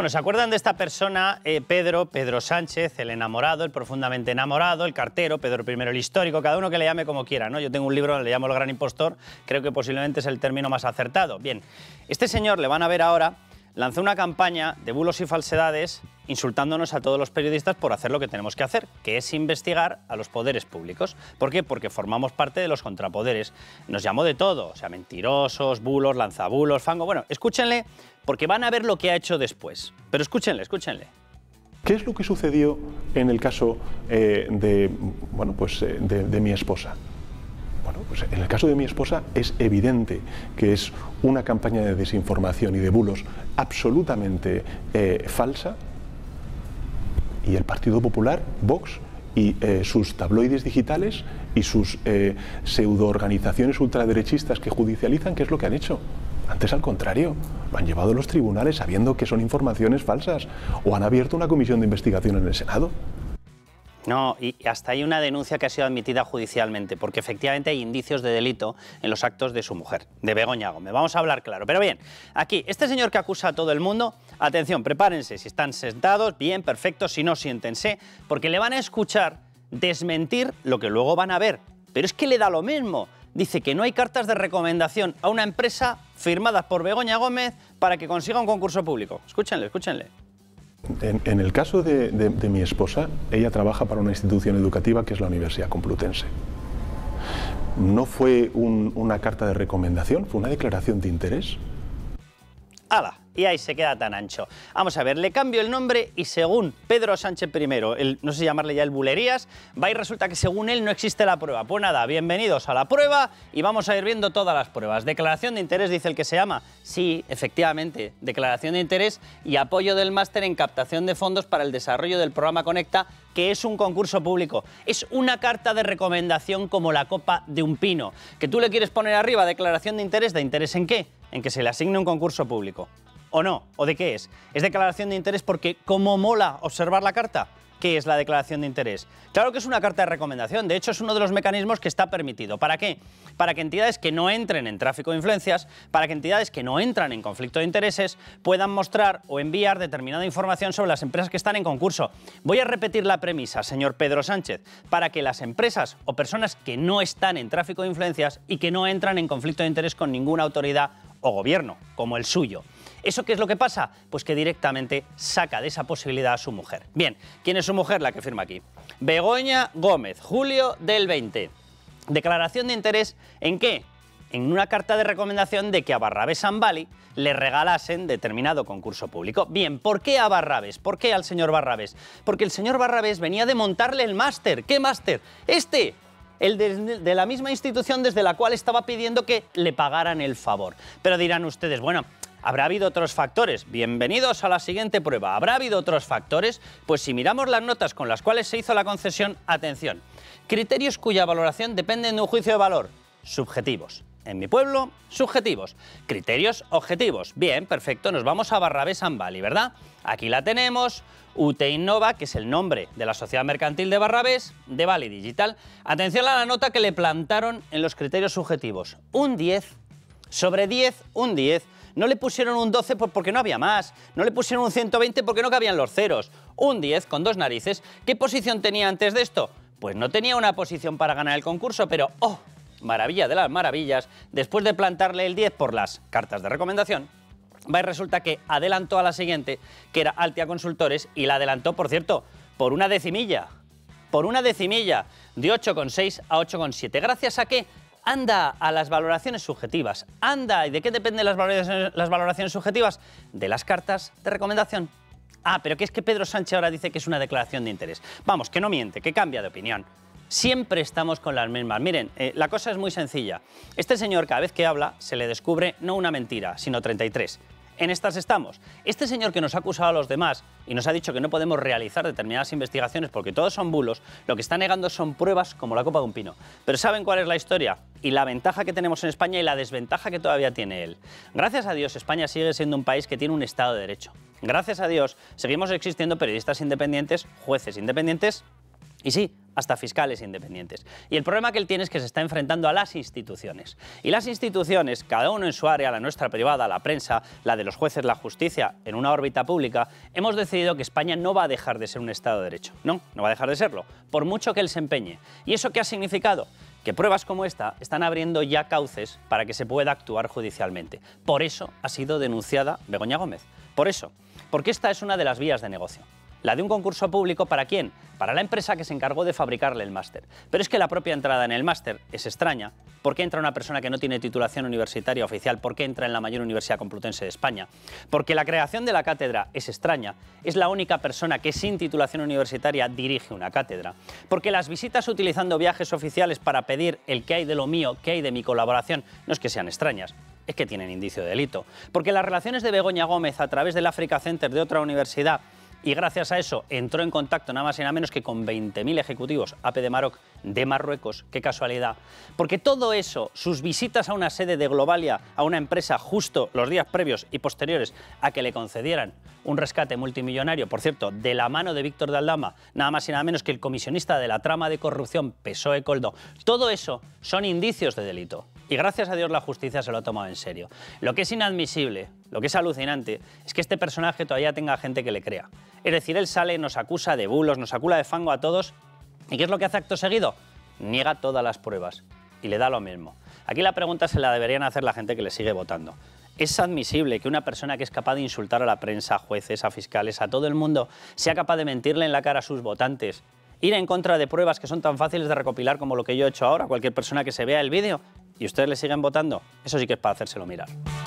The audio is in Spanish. Bueno, ¿se acuerdan de esta persona, Pedro Sánchez, el enamorado, el profundamente enamorado, el cartero, Pedro I, el histórico, cada uno que le llame como quiera, ¿no? Yo tengo un libro donde le llamo El Gran Impostor, creo que posiblemente es el término más acertado. Bien, este señor, le van a ver ahora, lanzó una campaña de bulos y falsedades insultándonos a todos los periodistas por hacer lo que tenemos que hacer, que es investigar a los poderes públicos. ¿Por qué? Porque formamos parte de los contrapoderes. Nos llamó de todo, o sea, mentirosos, bulos, lanzabulos, fango... Bueno, escúchenle, porque van a ver lo que ha hecho después. Pero escúchenle, escúchenle. ¿Qué es lo que sucedió en el caso de mi esposa? Bueno, pues en el caso de mi esposa es evidente que es una campaña de desinformación y de bulos absolutamente falsa, y el Partido Popular, Vox y sus tabloides digitales y sus pseudoorganizaciones ultraderechistas que judicializan, ¿qué es lo que han hecho? Antes, al contrario, lo han llevado a los tribunales sabiendo que son informaciones falsas, o han abierto una comisión de investigación en el Senado. No, y hasta hay una denuncia que ha sido admitida judicialmente, porque efectivamente hay indicios de delito en los actos de su mujer, de Begoña Gómez. Vamos a hablar claro. Pero bien, aquí, este señor que acusa a todo el mundo, atención, prepárense, si están sentados, bien, perfecto, si no, siéntense, porque le van a escuchar desmentir lo que luego van a ver. Pero es que le da lo mismo. Dice que no hay cartas de recomendación a una empresa firmadas por Begoña Gómez para que consiga un concurso público. Escúchenle, escúchenle. En el caso de mi esposa, ella trabaja para una institución educativa que es la Universidad Complutense. No fue una carta de recomendación, fue una declaración de interés. ¡Hala! Y ahí se queda tan ancho. Vamos a ver, le cambio el nombre y según Pedro Sánchez I, no sé llamarle ya el bulerías, va y resulta que según él no existe la prueba. Pues nada, bienvenidos a la prueba y vamos a ir viendo todas las pruebas. Declaración de interés, dice el que se llama. Sí, efectivamente, declaración de interés y apoyo del máster en captación de fondos para el desarrollo del programa Conecta, que es un concurso público. Es una carta de recomendación como la copa de un pino. Que tú le quieres poner arriba declaración de interés en qué? En que se le asigne un concurso público. ¿O no? ¿O de qué es? ¿Es declaración de interés porque como mola observar la carta? ¿Qué es la declaración de interés? Claro que es una carta de recomendación, de hecho es uno de los mecanismos que está permitido. ¿Para qué? Para que entidades que no entren en tráfico de influencias, para que entidades que no entran en conflicto de intereses puedan mostrar o enviar determinada información sobre las empresas que están en concurso. Voy a repetir la premisa, señor Pedro Sánchez, para que las empresas o personas que no están en tráfico de influencias y que no entran en conflicto de interés con ninguna autoridad o gobierno, como el suyo. ¿Eso qué es lo que pasa? Pues que directamente saca de esa posibilidad a su mujer. Bien, ¿quién es su mujer? La que firma aquí. Begoña Gómez, julio del 20. Declaración de interés, ¿en qué? En una carta de recomendación de que a Barrabés en Bali le regalasen determinado concurso público. Bien, ¿por qué a Barrabés? ¿Por qué al señor Barrabés? Porque el señor Barrabés venía de montarle el máster. ¿Qué máster? Este. El de la misma institución desde la cual estaba pidiendo que le pagaran el favor. Pero dirán ustedes, bueno, ¿habrá habido otros factores? Bienvenidos a la siguiente prueba. ¿Habrá habido otros factores? Pues si miramos las notas con las cuales se hizo la concesión, atención, criterios cuya valoración dependen de un juicio de valor, subjetivos. En mi pueblo, subjetivos. Criterios objetivos. Bien, perfecto, nos vamos a Barrabés en Bali, ¿verdad? Aquí la tenemos, Ute Innova, que es el nombre de la sociedad mercantil de Barrabés, de Bali Digital. Atención a la nota que le plantaron en los criterios subjetivos. Un 10, sobre 10, un 10. No le pusieron un 12 porque no había más, no le pusieron un 120 porque no cabían los ceros. Un 10 con dos narices. ¿Qué posición tenía antes de esto? Pues no tenía una posición para ganar el concurso, pero ¡oh! Maravilla de las maravillas, después de plantarle el 10 por las cartas de recomendación, va y resulta que adelantó a la siguiente, que era Altia Consultores, y la adelantó, por cierto, por una decimilla. Por una decimilla, de 8,6 a 8,7. ¿Gracias a qué? Anda a las valoraciones subjetivas. Anda, ¿y de qué dependen las valoraciones subjetivas? De las cartas de recomendación. Ah, pero que es que Pedro Sánchez ahora dice que es una declaración de interés. Vamos, que no miente, que cambia de opinión. Siempre estamos con las mismas. Miren, la cosa es muy sencilla. Este señor cada vez que habla se le descubre no una mentira, sino 33. En estas estamos. Este señor que nos ha acusado a los demás y nos ha dicho que no podemos realizar determinadas investigaciones porque todos son bulos, lo que está negando son pruebas como la copa de un pino. Pero ¿saben cuál es la historia? Y la ventaja que tenemos en España y la desventaja que todavía tiene él. Gracias a Dios, España sigue siendo un país que tiene un Estado de Derecho. Gracias a Dios, seguimos existiendo periodistas independientes, jueces independientes. Y sí, hasta fiscales independientes. Y el problema que él tiene es que se está enfrentando a las instituciones. Y las instituciones, cada uno en su área, la nuestra privada, la prensa, la de los jueces, la justicia, en una órbita pública, hemos decidido que España no va a dejar de ser un Estado de Derecho. No, no va a dejar de serlo, por mucho que él se empeñe. ¿Y eso qué ha significado? Que pruebas como esta están abriendo ya cauces para que se pueda actuar judicialmente. Por eso ha sido denunciada Begoña Gómez. Por eso, porque esta es una de las vías de negocio. La de un concurso público, ¿para quién? Para la empresa que se encargó de fabricarle el máster. Pero es que la propia entrada en el máster es extraña. ¿Por qué entra una persona que no tiene titulación universitaria oficial? ¿Por qué entra en la mayor Universidad Complutense de España? Porque la creación de la cátedra es extraña. Es la única persona que sin titulación universitaria dirige una cátedra. Porque las visitas utilizando viajes oficiales para pedir el qué hay de lo mío, qué hay de mi colaboración, no es que sean extrañas, es que tienen indicio de delito. Porque las relaciones de Begoña Gómez a través del Africa Center de otra universidad, y gracias a eso entró en contacto nada más y nada menos que con 20.000 ejecutivos AP de Maroc de Marruecos, qué casualidad. Porque todo eso, sus visitas a una sede de Globalia, a una empresa justo los días previos y posteriores a que le concedieran un rescate multimillonario, por cierto, de la mano de Víctor de Aldama, nada más y nada menos que el comisionista de la trama de corrupción PSOE-Coldo, todo eso son indicios de delito. Y gracias a Dios la justicia se lo ha tomado en serio. Lo que es inadmisible, lo que es alucinante, es que este personaje todavía tenga gente que le crea. Es decir, él sale, nos acusa de bulos, nos acula de fango a todos. ¿Y qué es lo que hace acto seguido? Niega todas las pruebas y le da lo mismo. Aquí la pregunta se la deberían hacer la gente que le sigue votando. ¿Es admisible que una persona que es capaz de insultar a la prensa, a jueces, a fiscales, a todo el mundo, sea capaz de mentirle en la cara a sus votantes? Ir en contra de pruebas que son tan fáciles de recopilar como lo que yo he hecho ahora, cualquier persona que se vea el vídeo, y ustedes le siguen votando. Eso sí que es para hacérselo mirar.